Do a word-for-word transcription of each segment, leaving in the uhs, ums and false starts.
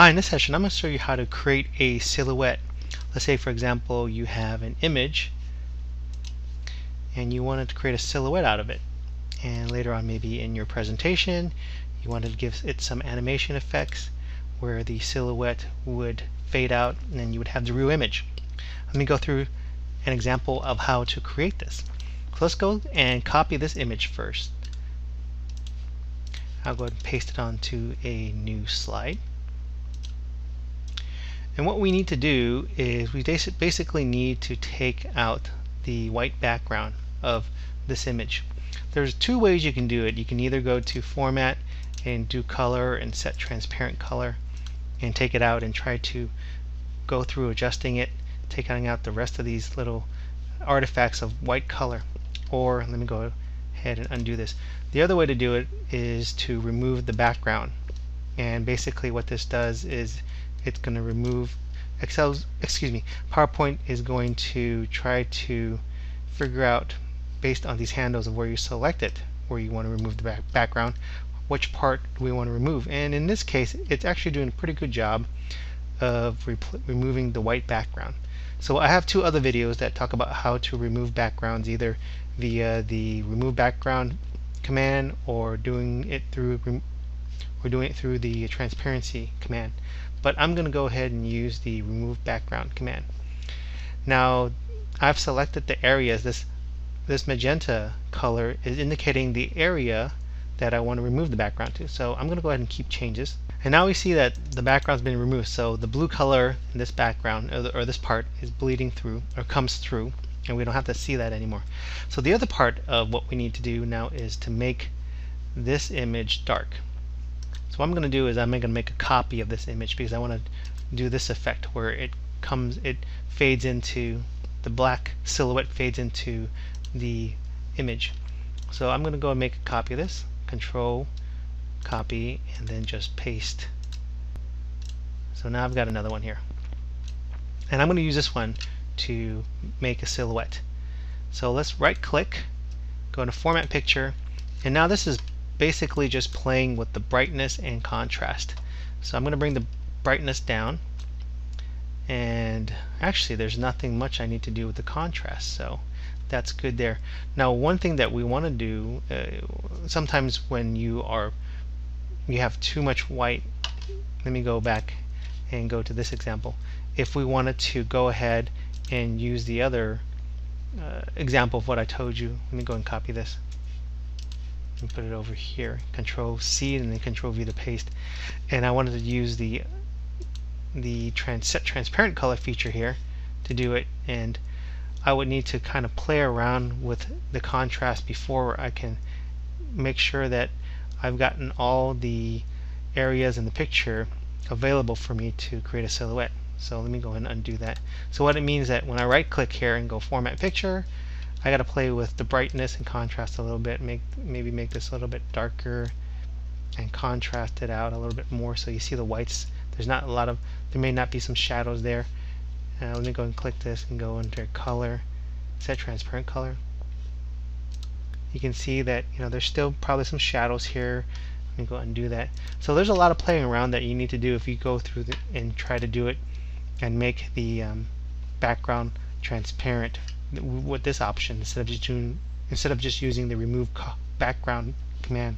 Hi, in this session I'm going to show you how to create a silhouette. Let's say, for example, you have an image and you wanted to create a silhouette out of it, and later on maybe in your presentation you wanted to give it some animation effects where the silhouette would fade out and then you would have the real image. Let me go through an example of how to create this. So let's go and copy this image first. I'll go ahead and paste it onto a new slide. And what we need to do is we basically need to take out the white background of this image. There's two ways you can do it. You can either go to Format and do Color and set Transparent Color and take it out and try to go through adjusting it, taking out the rest of these little artifacts of white color. Or let me go ahead and undo this. The other way to do it is to remove the background. And basically what this does is it's going to remove Excel, excuse me, PowerPoint is going to try to figure out, based on these handles of where you select it, where you want to remove the back background, which part do we want to remove. And in this case, it's actually doing a pretty good job of re removing the white background. So I have two other videos that talk about how to remove backgrounds, either via the remove background command or doing it through or doing it through the transparency command. But I'm going to go ahead and use the remove background command. Now I've selected the areas. This this magenta color is indicating the area that I want to remove the background to. So I'm going to go ahead and keep changes. And now we see that the background's been removed. So the blue color in this background or, the, or this part is bleeding through or comes through, and we don't have to see that anymore. So the other part of what we need to do now is to make this image dark. So what I'm going to do is I'm going to make a copy of this image because I want to do this effect where it comes, it fades into the black silhouette, fades into the image. So I'm going to go and make a copy of this. Control, copy, and then just paste. So now I've got another one here, and I'm going to use this one to make a silhouette. So let's right click, go to Format Picture, and now this is basically just playing with the brightness and contrast. So I'm going to bring the brightness down, and actually there's nothing much I need to do with the contrast, so that's good there. Now one thing that we want to do, uh, sometimes when you are you have too much white, let me go back and go to this example. If we wanted to go ahead and use the other uh, example of what I told you, let me go and copy this and put it over here. Control C and then Control V to paste. And I wanted to use the the trans set transparent color feature here to do it, and I would need to kind of play around with the contrast before I can make sure that I've gotten all the areas in the picture available for me to create a silhouette. So let me go ahead and undo that. So what it means is that when I right click here and go Format Picture, I gotta play with the brightness and contrast a little bit, make maybe make this a little bit darker and contrast it out a little bit more so you see the whites. There's not a lot of, there may not be some shadows there. Uh, let me go and click this and go under Color, set Transparent Color. You can see that, you know, there's still probably some shadows here. Let me go undo that. So there's a lot of playing around that you need to do if you go through the, and try to do it and make the um, background transparent with this option instead of just doing, instead of just using the remove background command.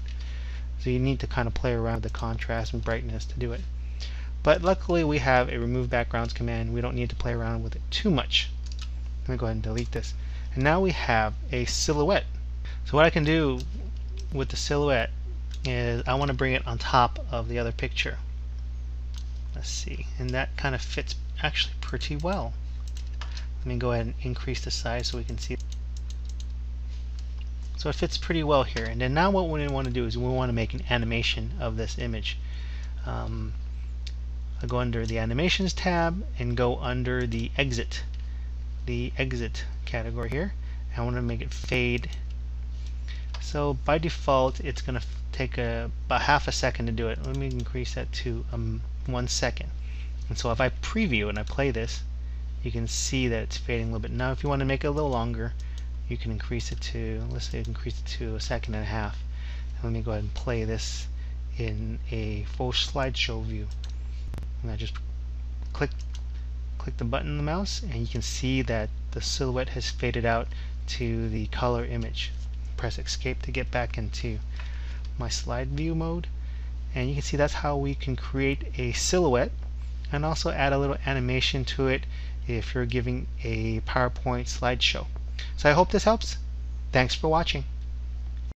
So you need to kind of play around with the contrast and brightness to do it. But luckily we have a remove backgrounds command. We don't need to play around with it too much. Let me go ahead and delete this. And now we have a silhouette. So what I can do with the silhouette is I want to bring it on top of the other picture. Let's see, and that kind of fits actually pretty well. Let me go ahead and increase the size so we can see. So it fits pretty well here. And then now what we want to do is we want to make an animation of this image. Um, I'll go under the Animations tab and go under the Exit, the Exit category here. I want to make it fade. So by default, it's going to take a, about half a second to do it. Let me increase that to um, one second. And so if I preview and I play this, you can see that it's fading a little bit. Now if you want to make it a little longer, you can increase it to, let's say increase it to a second and a half. And let me go ahead and play this in a full slideshow view. and I just click click the button on the mouse, and you can see that the silhouette has faded out to the color image. Press escape to get back into my slide view mode, and you can see that's how we can create a silhouette and also add a little animation to it if you're giving a PowerPoint slideshow. So I hope this helps. Thanks for watching.